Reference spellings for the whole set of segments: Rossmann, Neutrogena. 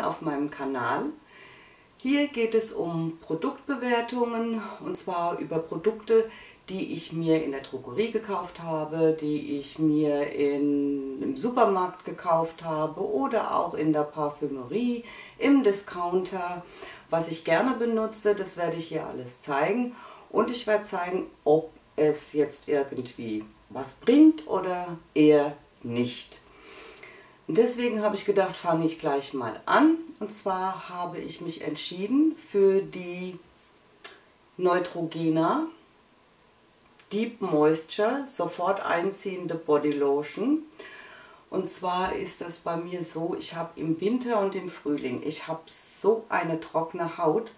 auf meinem Kanal. Hier geht es um Produktbewertungen, und zwar über Produkte, die ich mir in der Drogerie gekauft habe, die ich mir im Supermarkt gekauft habe oder auch in der Parfümerie, im Discounter, was ich gerne benutze. Das werde ich hier alles zeigen, und ich werde zeigen, ob es jetzt irgendwie was bringt oder eher nicht. Und deswegen habe ich gedacht, fange ich gleich mal an. Und zwar habe ich mich entschieden für die Neutrogena Deep Moisture sofort einziehende Body Lotion. Und zwar ist das bei mir so, ich habe im Winter und im Frühling, ich habe so eine trockene Haut.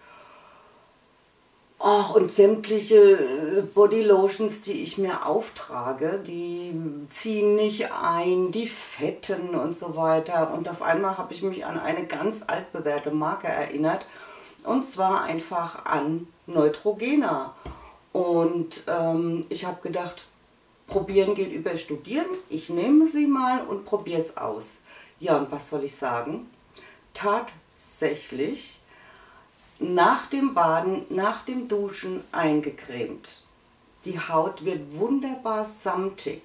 Och, und sämtliche Bodylotions, die ich mir auftrage, die ziehen nicht ein, die fetten und so weiter. Und auf einmal habe ich mich an eine ganz altbewährte Marke erinnert, und zwar einfach an Neutrogena. Und ich habe gedacht, probieren geht über studieren. Ich nehme sie mal und probiere es aus. Ja, und was soll ich sagen? Tatsächlich nach dem Baden, nach dem Duschen eingecremt. Die Haut wird wunderbar samtig.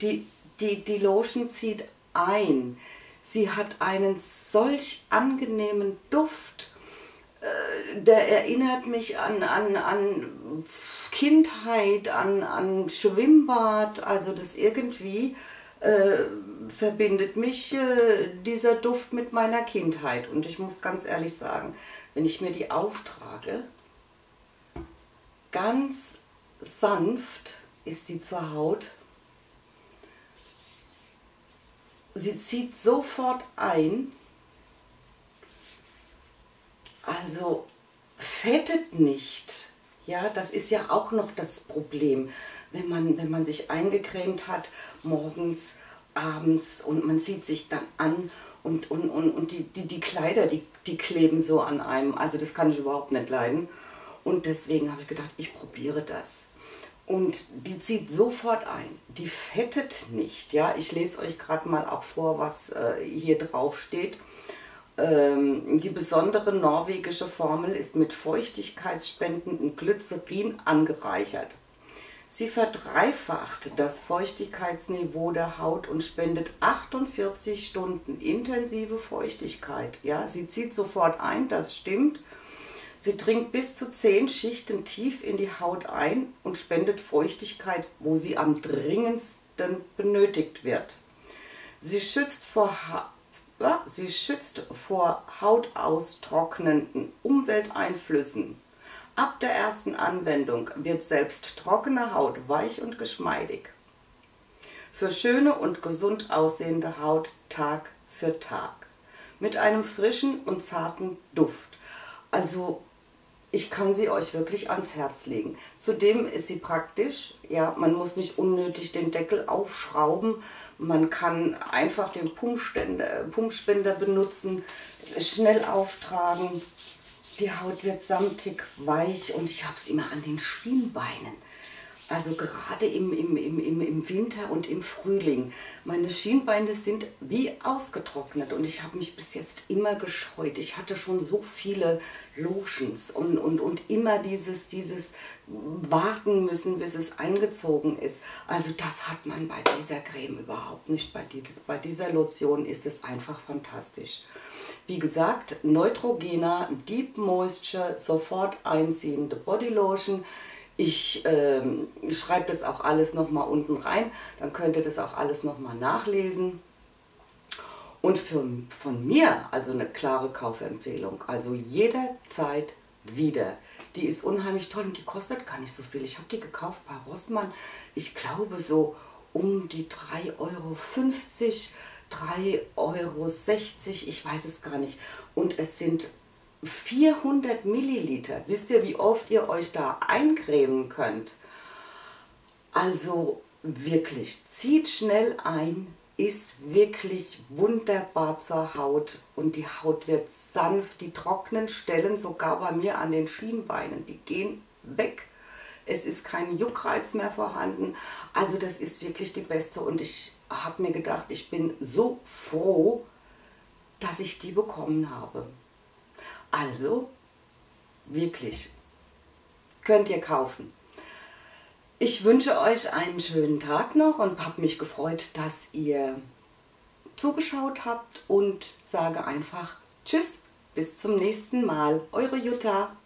Die Lotion zieht ein. Sie hat einen solch angenehmen Duft. Der erinnert mich an Kindheit, an Schwimmbad. Also das irgendwie verbindet mich dieser Duft mit meiner Kindheit. Und ich muss ganz ehrlich sagen, wenn ich mir die auftrage, ganz sanft ist die zur Haut. Sie zieht sofort ein, also fettet nicht. Ja, das ist ja auch noch das Problem, wenn man sich eingecremt hat, morgens, abends, und man zieht sich dann an und die Kleider, die kleben so an einem. Also das kann ich überhaupt nicht leiden. Und deswegen habe ich gedacht, ich probiere das. Und die zieht sofort ein, die fettet nicht. Ja, ich lese euch gerade mal auch vor, was hier drauf steht. Die besondere norwegische Formel ist mit feuchtigkeitsspendendem Glycerin angereichert. Sie verdreifacht das Feuchtigkeitsniveau der Haut und spendet 48 Stunden intensive Feuchtigkeit. Ja, sie zieht sofort ein, das stimmt. Sie dringt bis zu 10 Schichten tief in die Haut ein und spendet Feuchtigkeit, wo sie am dringendsten benötigt wird. Sie schützt vor hautaustrocknenden Umwelteinflüssen. Ab der ersten Anwendung wird selbst trockene Haut weich und geschmeidig. Für schöne und gesund aussehende Haut Tag für Tag. Mit einem frischen und zarten Duft. Also ich kann sie euch wirklich ans Herz legen. Zudem ist sie praktisch, ja, man muss nicht unnötig den Deckel aufschrauben, man kann einfach den Pumpspender benutzen, schnell auftragen. Die Haut wird samtig, weich, und ich habe es immer an den Schienbeinen. Also gerade im Winter und im Frühling. Meine Schienbeine sind wie ausgetrocknet, und ich habe mich bis jetzt immer gescheut. Ich hatte schon so viele Lotions und immer dieses warten müssen, bis es eingezogen ist. Also das hat man bei dieser Creme überhaupt nicht. Bei dieser Lotion ist es einfach fantastisch. Wie gesagt, Neutrogena Deep Moisture sofort einziehende Body Lotion. Ich schreibe das auch alles nochmal unten rein, dann könnt ihr das auch alles nochmal nachlesen. Und von mir also eine klare Kaufempfehlung, also jederzeit wieder. Die ist unheimlich toll, und die kostet gar nicht so viel. Ich habe die gekauft bei Rossmann, ich glaube so um die 3,50 €, 3,60 €, ich weiß es gar nicht. Und es sind 400 Milliliter. Wisst ihr, wie oft ihr euch da eincremen könnt? Also wirklich, zieht schnell ein, ist wirklich wunderbar zur Haut, und die Haut wird sanft. Die trockenen Stellen, sogar bei mir an den Schienbeinen, die gehen weg. Es ist kein Juckreiz mehr vorhanden. Also das ist wirklich die beste, und ich habe mir gedacht, ich bin so froh, dass ich die bekommen habe. Also, wirklich, könnt ihr kaufen. Ich wünsche euch einen schönen Tag noch und habe mich gefreut, dass ihr zugeschaut habt und sage einfach Tschüss, bis zum nächsten Mal. Eure Jutta.